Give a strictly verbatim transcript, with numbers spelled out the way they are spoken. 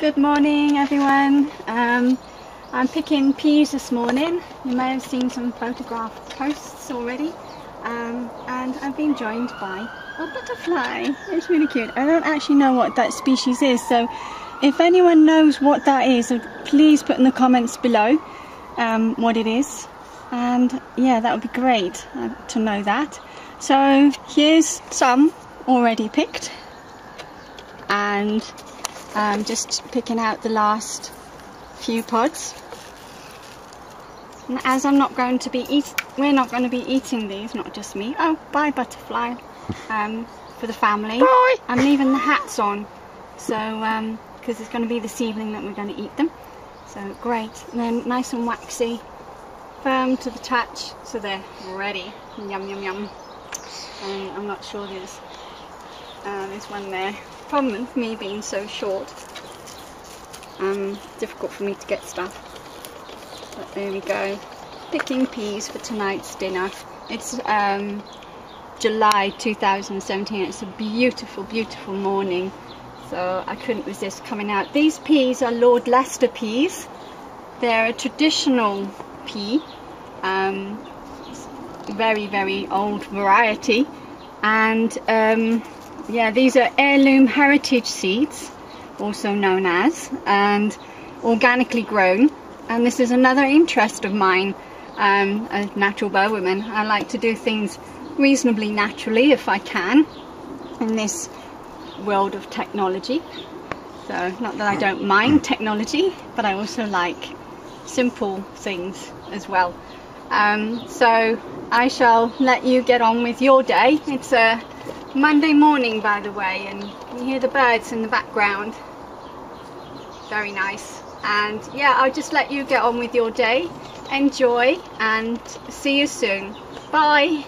Good morning everyone. Um, I'm picking peas this morning. You may have seen some photograph posts already, um, and I've been joined by a butterfly. It's really cute. I don't actually know what that species is, so if anyone knows what that is, please put in the comments below um, what it is, and yeah, that would be great uh, to know that. So here's some already picked, and I'm um, just picking out the last few pods, and as I'm not going to be eat we're not going to be eating these, not just me. Oh, bye butterfly. Um, for the family. Bye. I'm leaving the hats on, so um, because it's going to be this evening that we're going to eat them. So great, and then nice and waxy, firm to the touch, so they're ready. Yum yum yum. And I'm not sure there's uh, there's one there. Problem with me being so short, um, difficult for me to get stuff, but there we go, picking peas for tonight's dinner. It's um, July two thousand seventeen, it's a beautiful beautiful morning, so I couldn't resist coming out. These peas are Lord Leicester peas. They're a traditional pea, um, very very old variety, and um, yeah, these are heirloom heritage seeds, also known as, and organically grown. And this is another interest of mine um, as Natural Bow Woman. I like to do things reasonably naturally if I can in this world of technology. So not that I don't mind technology, but I also like simple things as well. Um, so I shall let you get on with your day. It's a Monday morning, by the way, and you hear the birds in the background. Very nice. And yeah, I'll just let you get on with your day. Enjoy, and see you soon. Bye.